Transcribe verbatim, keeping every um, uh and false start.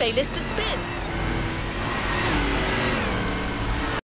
playlist a spin.